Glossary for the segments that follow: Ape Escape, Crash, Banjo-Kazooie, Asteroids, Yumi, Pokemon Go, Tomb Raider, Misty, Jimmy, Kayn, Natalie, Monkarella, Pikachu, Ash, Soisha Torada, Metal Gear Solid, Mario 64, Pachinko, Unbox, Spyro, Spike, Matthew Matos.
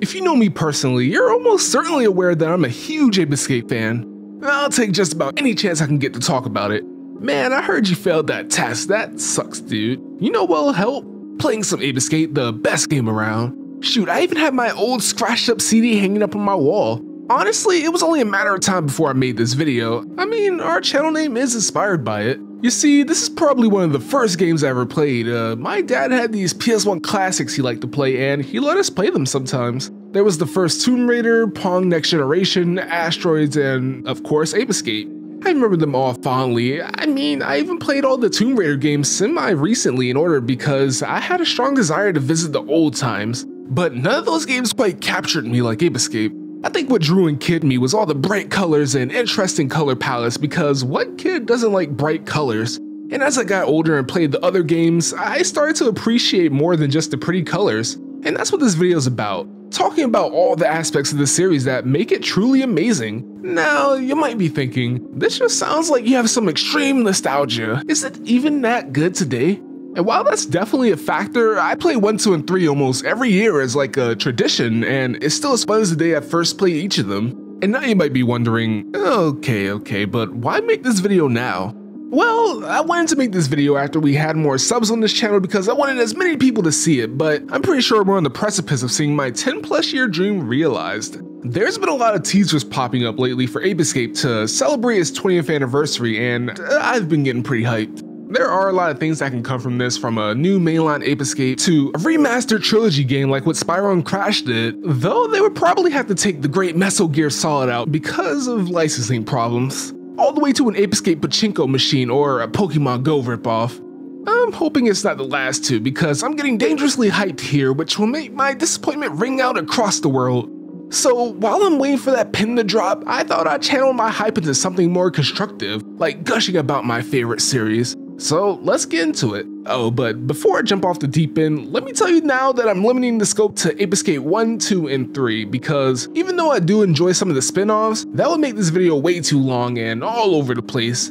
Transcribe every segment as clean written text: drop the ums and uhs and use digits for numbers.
If you know me personally, you're almost certainly aware that I'm a huge Ape Escape fan. I'll take just about any chance I can get to talk about it. Man, I heard you failed that test. That sucks, dude. You know what'll help? Playing some Ape Escape, the best game around. Shoot, I even had my old scratched up CD hanging up on my wall. Honestly, it was only a matter of time before I made this video. I mean, our channel name is inspired by it. You see, this is probably one of the first games I ever played. My dad had these PS1 classics he liked to play, and he let us play them sometimes. There was the first Tomb Raider, Pong Next Generation, Asteroids, and of course, Ape Escape. I remember them all fondly. I mean, I even played all the Tomb Raider games semi-recently in order because I had a strong desire to visit the old times. But none of those games quite captured me like Ape Escape. I think what drew and kid me was all the bright colors and interesting color palettes, because what kid doesn't like bright colors? And as I got older and played the other games, I started to appreciate more than just the pretty colors. And that's what this video is about, talking about all the aspects of the series that make it truly amazing. Now, you might be thinking, this just sounds like you have some extreme nostalgia. Is it even that good today? And while that's definitely a factor, I play 1, 2, and 3 almost every year as like a tradition, and it's still as fun as the day I first played each of them. And now you might be wondering, okay, but why make this video now? Well, I wanted to make this video after we had more subs on this channel because I wanted as many people to see it, but I'm pretty sure we're on the precipice of seeing my 10-plus-year dream realized. There's been a lot of teasers popping up lately for Ape Escape to celebrate its 20th anniversary, and I've been getting pretty hyped. There are a lot of things that can come from this, from a new mainline Ape Escape to a remastered trilogy game like what Spyro and Crash did, though they would probably have to take the great Metal Gear Solid out because of licensing problems, all the way to an Ape Escape pachinko machine or a Pokemon Go ripoff. I'm hoping it's not the last two because I'm getting dangerously hyped here, which will make my disappointment ring out across the world. So while I'm waiting for that pin to drop, I thought I'd channel my hype into something more constructive, like gushing about my favorite series. So let's get into it. Oh, but before I jump off the deep end, let me tell you now that I'm limiting the scope to Ape Escape 1, 2, and 3, because even though I do enjoy some of the spin-offs, that would make this video way too long and all over the place.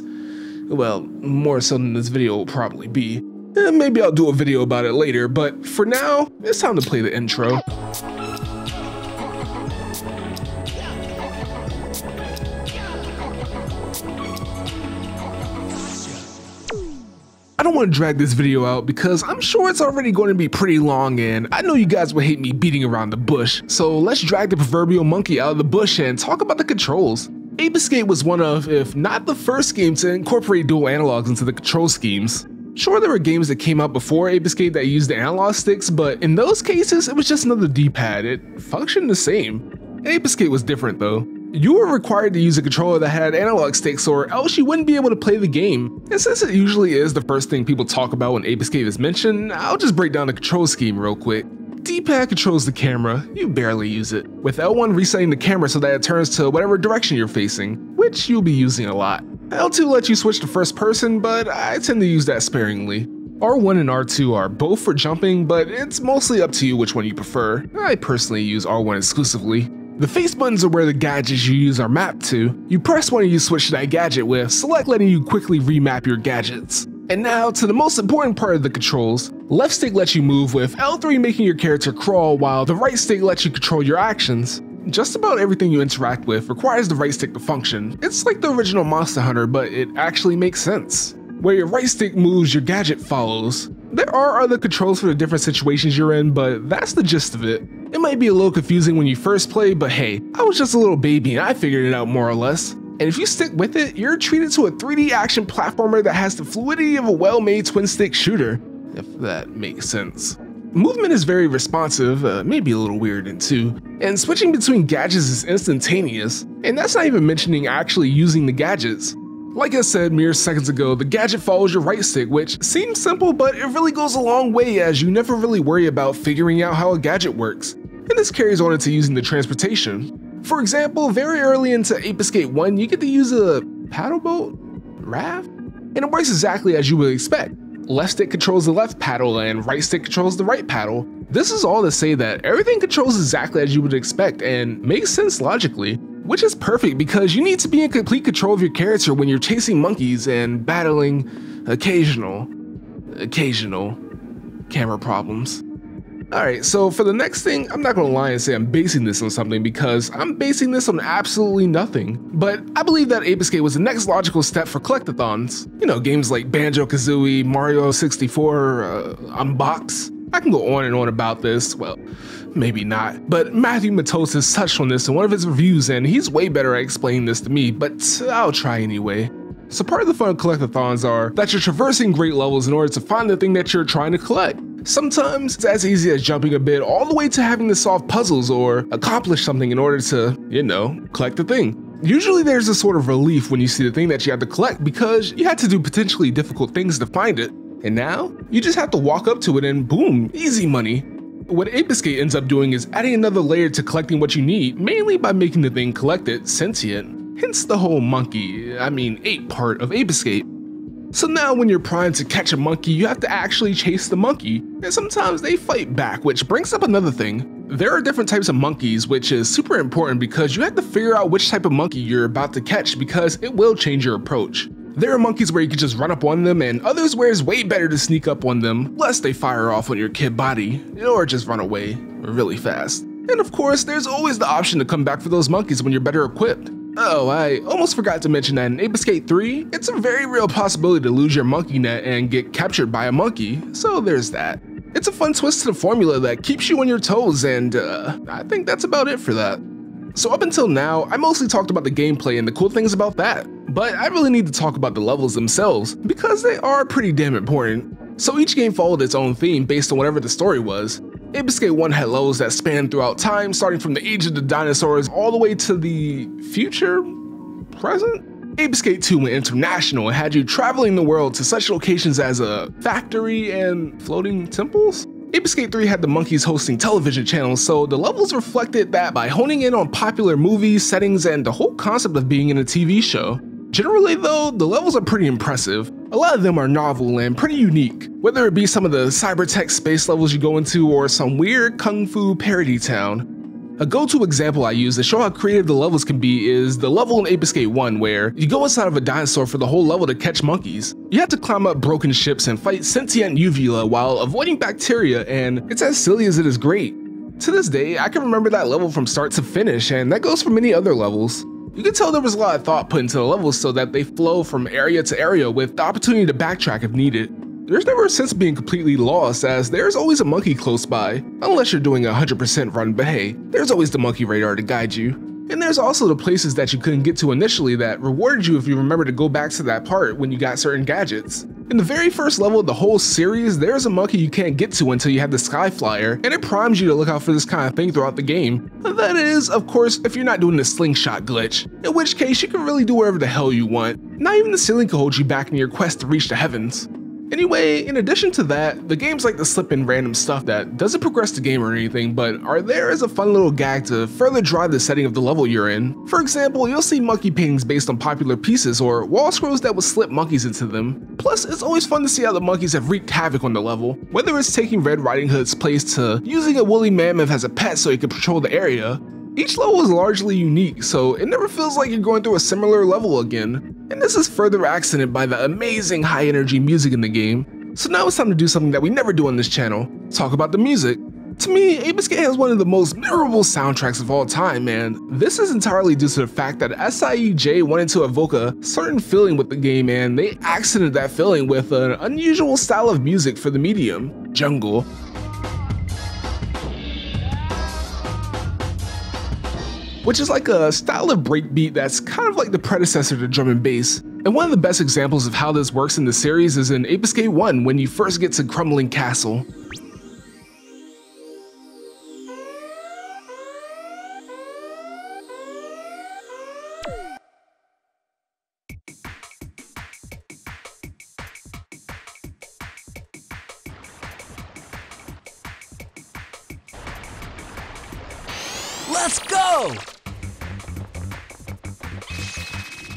Well, more so than this video will probably be. Maybe I'll do a video about it later, but for now, it's time to play the intro. I don't want to drag this video out because I'm sure it's already going to be pretty long and I know you guys would hate me beating around the bush, so let's drag the proverbial monkey out of the bush and talk about the controls. Ape Escape was one of, if not the first game to incorporate dual analogs into the control schemes. Sure, there were games that came out before Ape Escape that used the analog sticks, but in those cases it was just another D-pad, it functioned the same. Ape Escape was different though. You were required to use a controller that had analog sticks or else you wouldn't be able to play the game. And since it usually is the first thing people talk about when Ape Escape is mentioned, I'll just break down the control scheme real quick. D-pad controls the camera, you barely use it, with L1 resetting the camera so that it turns to whatever direction you're facing, which you'll be using a lot. L2 lets you switch to first person, but I tend to use that sparingly. R1 and R2 are both for jumping, but it's mostly up to you which one you prefer. I personally use R1 exclusively. The face buttons are where the gadgets you use are mapped to. You press one and you switch to that gadget with select letting you quickly remap your gadgets. And now to the most important part of the controls. Left stick lets you move with L3 making your character crawl while the right stick lets you control your actions. Just about everything you interact with requires the right stick to function. It's like the original Monster Hunter, but it actually makes sense. Where your right stick moves, your gadget follows. There are other controls for the different situations you're in, but that's the gist of it. It might be a little confusing when you first play, but hey, I was just a little baby and I figured it out more or less. And if you stick with it, you're treated to a 3D action platformer that has the fluidity of a well-made twin-stick shooter, if that makes sense. Movement is very responsive, maybe a little weirding too, and switching between gadgets is instantaneous, and that's not even mentioning actually using the gadgets. Like I said mere seconds ago, the gadget follows your right stick, which seems simple, but it really goes a long way as you never really worry about figuring out how a gadget works. And this carries on into using the transportation. For example, very early into Ape Escape 1, you get to use a paddle boat? Raft? And it works exactly as you would expect. Left stick controls the left paddle and right stick controls the right paddle. This is all to say that everything controls exactly as you would expect and makes sense logically. Which is perfect because you need to be in complete control of your character when you're chasing monkeys and battling occasional camera problems. Alright, so for the next thing, I'm not gonna lie and say I'm basing this on something because I'm basing this on absolutely nothing. But I believe that Ape Escape was the next logical step for collectathons. You know, games like Banjo-Kazooie, Mario 64, Unbox. I can go on and on about this, well, maybe not. But Matthew Matos has touched on this in one of his reviews and he's way better at explaining this to me, but I'll try anyway. So part of the fun of collectathons are that you're traversing great levels in order to find the thing that you're trying to collect. Sometimes it's as easy as jumping a bit all the way to having to solve puzzles or accomplish something in order to, you know, collect the thing. Usually there's a sort of relief when you see the thing that you have to collect because you had to do potentially difficult things to find it. And now, you just have to walk up to it and boom, easy money. What Ape Escape ends up doing is adding another layer to collecting what you need, mainly by making the thing collected sentient. Hence the whole monkey, I mean ape part of Ape Escape. So now when you're primed to catch a monkey, you have to actually chase the monkey, and sometimes they fight back, which brings up another thing. There are different types of monkeys, which is super important because you have to figure out which type of monkey you're about to catch because it will change your approach. There are monkeys where you can just run up on them and others where it's way better to sneak up on them, lest they fire off on your kid body, or just run away really fast. And of course, there's always the option to come back for those monkeys when you're better equipped. Oh, I almost forgot to mention that in Ape Escape 3, it's a very real possibility to lose your monkey net and get captured by a monkey, so there's that. It's a fun twist to the formula that keeps you on your toes and I think that's about it for that. So up until now, I mostly talked about the gameplay and the cool things about that. But I really need to talk about the levels themselves because they are pretty damn important. So each game followed its own theme based on whatever the story was. Ape Escape 1 had levels that spanned throughout time, starting from the age of the dinosaurs all the way to the future? Present? Ape Escape 2 went international and had you traveling the world to such locations as a factory and floating temples? Ape Escape 3 had the monkeys hosting television channels, so the levels reflected that by honing in on popular movies, settings, and the whole concept of being in a TV show. Generally though, the levels are pretty impressive. A lot of them are novel and pretty unique, whether it be some of the cybertech space levels you go into or some weird kung fu parody town. A go-to example I use to show how creative the levels can be is the level in Ape Escape 1 where you go inside of a dinosaur for the whole level to catch monkeys. You have to climb up broken ships and fight sentient uvula while avoiding bacteria, and it's as silly as it is great. To this day, I can remember that level from start to finish, and that goes for many other levels. You can tell there was a lot of thought put into the levels so that they flow from area to area with the opportunity to backtrack if needed. There's never a sense of being completely lost as there's always a monkey close by, unless you're doing a 100% run, but hey, there's always the monkey radar to guide you. And there's also the places that you couldn't get to initially that rewarded you if you remember to go back to that part when you got certain gadgets. In the very first level of the whole series, there's a monkey you can't get to until you have the Sky Flyer, and it primes you to look out for this kind of thing throughout the game. That is, of course, if you're not doing the slingshot glitch, in which case you can really do whatever the hell you want. Not even the ceiling can hold you back in your quest to reach the heavens. Anyway, in addition to that, the game's like to slip in random stuff that doesn't progress the game or anything, but are there as a fun little gag to further drive the setting of the level you're in. For example, you'll see monkey paintings based on popular pieces or wall scrolls that would slip monkeys into them. Plus, it's always fun to see how the monkeys have wreaked havoc on the level, whether it's taking Red Riding Hood's place to using a woolly mammoth as a pet so he can patrol the area. Each level is largely unique, so it never feels like you're going through a similar level again. And this is further accented by the amazing high energy music in the game. So now it's time to do something that we never do on this channel, talk about the music. To me, Ape Escape has one of the most memorable soundtracks of all time, and this is entirely due to the fact that SIEJ wanted to evoke a certain feeling with the game, and they accented that feeling with an unusual style of music for the medium, jungle. Which is like a style of breakbeat that's kind of like the predecessor to drum and bass. And one of the best examples of how this works in the series is in Ape Escape 1 when you first get to Crumbling Castle. Let's go!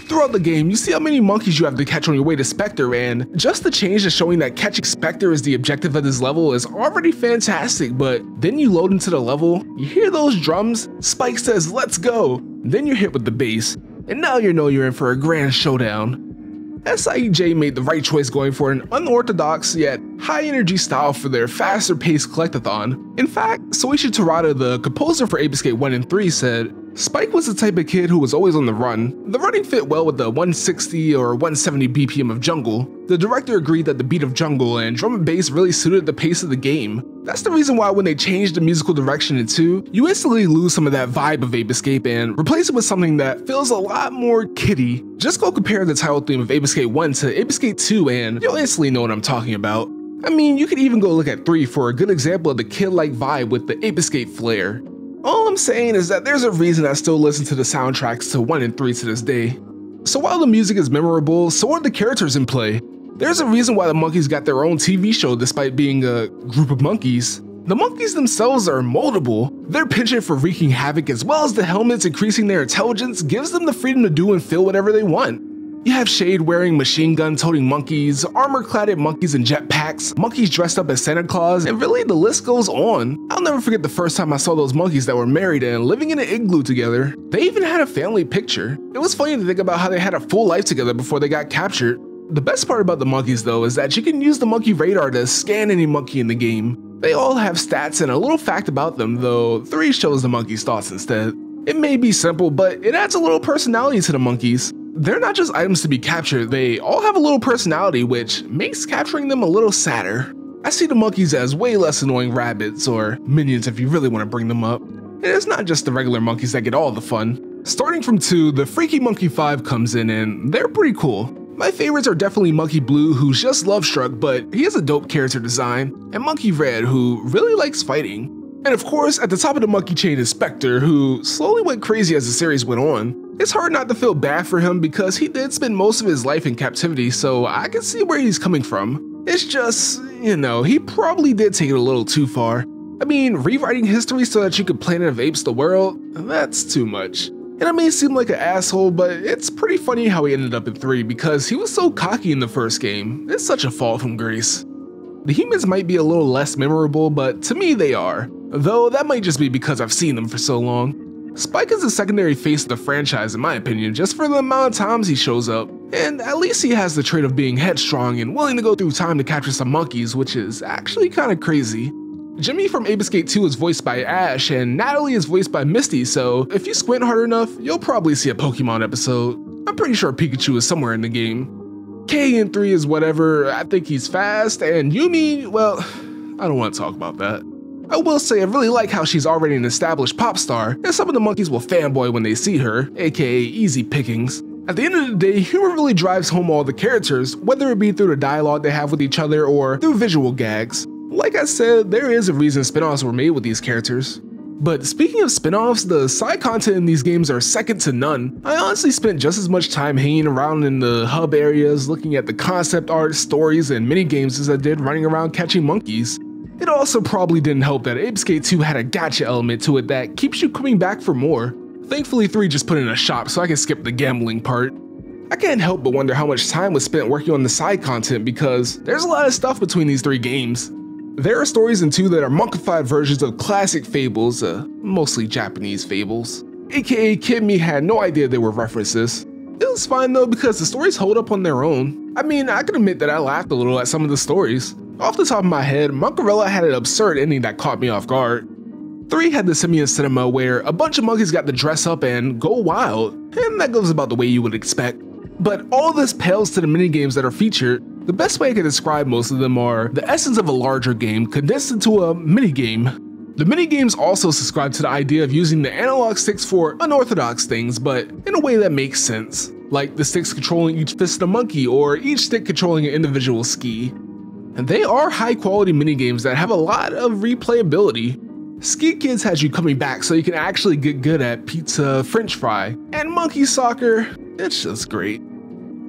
Throughout the game, you see how many monkeys you have to catch on your way to Specter, and just the change to showing that catching Specter is the objective of this level is already fantastic, but then you load into the level, you hear those drums, Spike says, "Let's go," then you're hit with the bass, and now you know you're in for a grand showdown. SIEJ made the right choice going for an unorthodox yet high-energy style for their faster-paced collectathon. In fact, Soisha Torada, the composer for Ape Escape 1 and 3, said, "Spike was the type of kid who was always on the run. The running fit well with the 160 or 170 BPM of jungle. The director agreed that the beat of jungle and drum and bass really suited the pace of the game. That's the reason why when they changed the musical direction in 2, you instantly lose some of that vibe of Ape Escape and replace it with something that feels a lot more kiddie. Just go compare the title theme of Ape Escape 1 to Ape Escape 2 and you'll instantly know what I'm talking about. I mean, you could even go look at 3 for a good example of the kid-like vibe with the Ape Escape flair." All I'm saying is that there's a reason I still listen to the soundtracks to 1 and 3 to this day. So while the music is memorable, so are the characters in play. There's a reason why the monkeys got their own TV show despite being a group of monkeys. The monkeys themselves are moldable. Their penchant for wreaking havoc as well as the helmets increasing their intelligence gives them the freedom to do and feel whatever they want. You have shade-wearing, machine gun-toting monkeys, armor-cladded monkeys in jetpacks, monkeys dressed up as Santa Claus, and really the list goes on. I'll never forget the first time I saw those monkeys that were married and living in an igloo together. They even had a family picture. It was funny to think about how they had a full life together before they got captured. The best part about the monkeys though is that you can use the monkey radar to scan any monkey in the game. They all have stats and a little fact about them, though 3 shows the monkeys' thoughts instead. It may be simple, but it adds a little personality to the monkeys. They're not just items to be captured, they all have a little personality, which makes capturing them a little sadder. I see the monkeys as way less annoying rabbits, or minions if you really want to bring them up. And it's not just the regular monkeys that get all the fun. Starting from 2, the Freaky Monkey 5 comes in and they're pretty cool. My favorites are definitely Monkey Blue, who's just love-struck, but he has a dope character design, and Monkey Red, who really likes fighting. And of course, at the top of the monkey chain is Specter, who slowly went crazy as the series went on. It's hard not to feel bad for him because he did spend most of his life in captivity, so I can see where he's coming from. It's just, you know, he probably did take it a little too far. I mean, rewriting history so that you could Planet of Apes the world? That's too much. And I may seem like an asshole, but it's pretty funny how he ended up in 3 because he was so cocky in the first game. It's such a fall from grace. The humans might be a little less memorable, but to me they are. Though that might just be because I've seen them for so long. Spike is the secondary face of the franchise in my opinion, just for the amount of times he shows up. And at least he has the trait of being headstrong and willing to go through time to capture some monkeys, which is actually kinda crazy. Jimmy from Ape Escape 2 is voiced by Ash, and Natalie is voiced by Misty, so if you squint hard enough, you'll probably see a Pokemon episode. I'm pretty sure Pikachu is somewhere in the game. Kayn in 3 is whatever, I think he's fast, and Yumi, well, I don't want to talk about that. I will say I really like how she's already an established pop star, and some of the monkeys will fanboy when they see her, aka easy pickings. At the end of the day, humor really drives home all the characters, whether it be through the dialogue they have with each other or through visual gags. Like I said, there is a reason spin-offs were made with these characters. But speaking of spin-offs, the side content in these games are second to none. I honestly spent just as much time hanging around in the hub areas, looking at the concept art, stories, and minigames as I did running around catching monkeys. It also probably didn't help that Ape Escape 2 had a gacha element to it that keeps you coming back for more. Thankfully 3 just put in a shop so I can skip the gambling part. I can't help but wonder how much time was spent working on the side content because there's a lot of stuff between these 3 games. There are stories in 2 that are monkified versions of classic fables, mostly Japanese fables. AKA Kid Me had no idea they were references. It was fine though because the stories hold up on their own. I mean, I can admit that I laughed a little at some of the stories. Off the top of my head, Monkarella had an absurd ending that caught me off guard. 3 had the simian cinema where a bunch of monkeys got to dress up and go wild, and that goes about the way you would expect. But all this pales to the minigames that are featured. The best way I can describe most of them are the essence of a larger game condensed into a minigame. The minigames also subscribe to the idea of using the analog sticks for unorthodox things, but in a way that makes sense. Like the sticks controlling each fist of the monkey or each stick controlling an individual ski. And they are high-quality minigames that have a lot of replayability. Ski Kids has you coming back so you can actually get good at pizza, french fry, and monkey soccer. It's just great.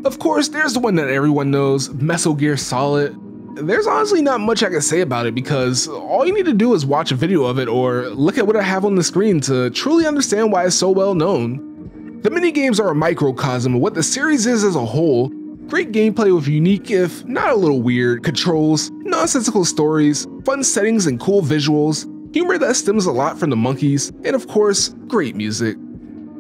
Of course, there's the one that everyone knows, Metal Gear Solid. There's honestly not much I can say about it because all you need to do is watch a video of it or look at what I have on the screen to truly understand why it's so well known. The minigames are a microcosm of what the series is as a whole. Great gameplay with unique, if not a little weird, controls, nonsensical stories, fun settings and cool visuals, humor that stems a lot from the monkeys, and of course, great music.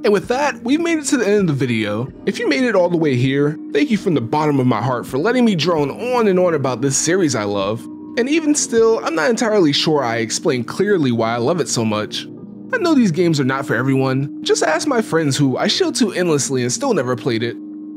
And with that, we've made it to the end of the video. If you made it all the way here, thank you from the bottom of my heart for letting me drone on and on about this series I love. And even still, I'm not entirely sure I explained clearly why I love it so much. I know these games are not for everyone. Just ask my friends who I shill to endlessly and still never played it.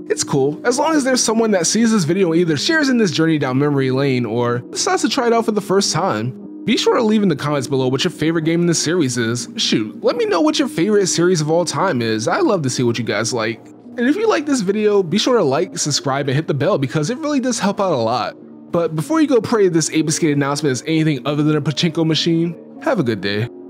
It's cool, as long as there's someone that sees this video and either shares in this journey down memory lane or decides to try it out for the first time. Be sure to leave in the comments below what your favorite game in this series is. Shoot, let me know what your favorite series of all time is. I'd love to see what you guys like. And if you like this video, be sure to like, subscribe, and hit the bell because it really does help out a lot. But before you go pray this Ape Escape announcement is anything other than a pachinko machine, have a good day.